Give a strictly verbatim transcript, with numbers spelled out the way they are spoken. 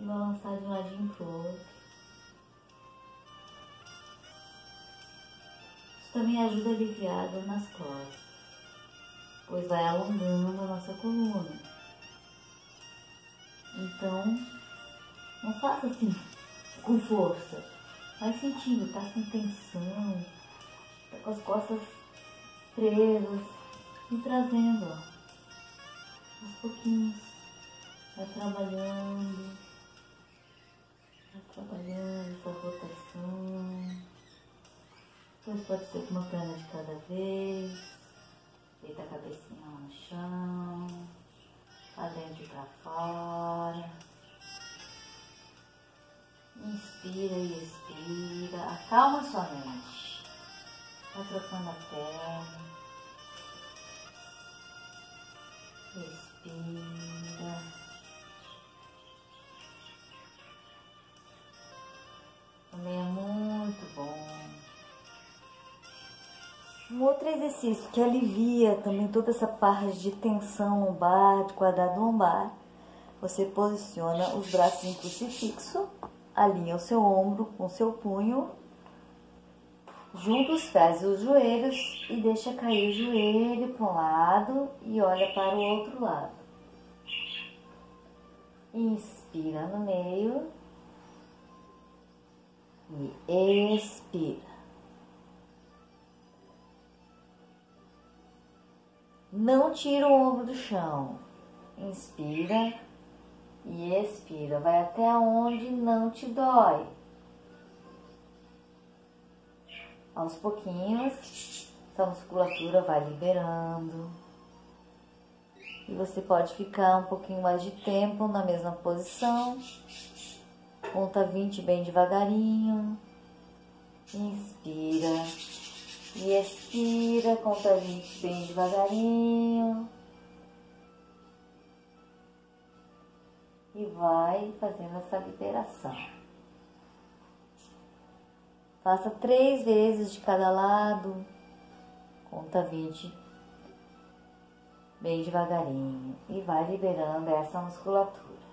e vou lançar de um ladinho pro outro. Isso também ajuda a aliviar a dor nas costas, pois vai alongando a nossa coluna. Então, não faça assim com força, faz sentido, tá com tensão, tá com as costas presas e trazendo, ó, aos pouquinhos, vai trabalhando, vai trabalhando essa rotação. Depois pode ser com uma perna de cada vez, deita a cabecinha lá no chão, pra dentro e pra fora. Inspira e expira, acalma sua mente, vai trocando a perna. Respira. Também é muito bom. Um outro exercício que alivia também toda essa parte de tensão lombar, de quadrado lombar. Você posiciona os braços em crucifixo, alinha o seu ombro com o seu punho, junta os pés e os joelhos e deixa cair o joelho para um lado e olha para o outro lado. Inspira no meio e expira. Não tira o ombro do chão. Inspira e expira. Vai até onde não te dói. Aos pouquinhos, essa musculatura vai liberando. E você pode ficar um pouquinho mais de tempo na mesma posição. Conta vinte bem devagarinho. Inspira e expira. Conta vinte bem devagarinho. E vai fazendo essa liberação. Faça três vezes de cada lado, conta vinte, bem devagarinho, e vai liberando essa musculatura.